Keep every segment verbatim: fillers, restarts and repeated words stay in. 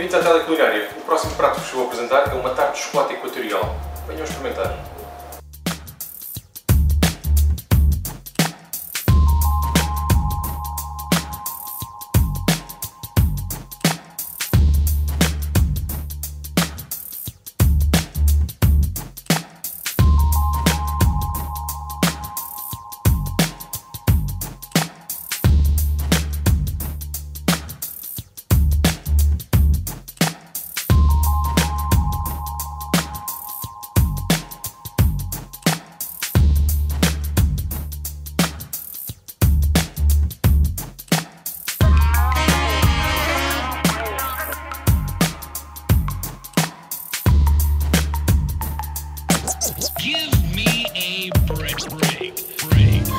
Bem-vindos à TeleCulinária. O próximo prato que vos vou apresentar é uma tarte de chocolate equatorial. Venham experimentar. Give me a break, break, break.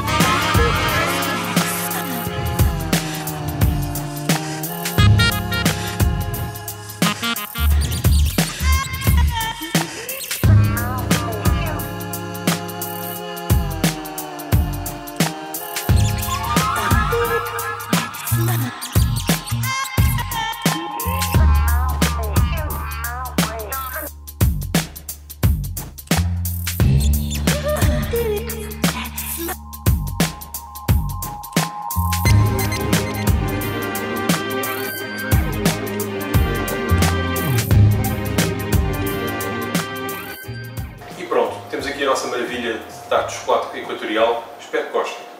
Temos aqui a nossa maravilha de tarte de chocolate equatorial. Espero que gostem.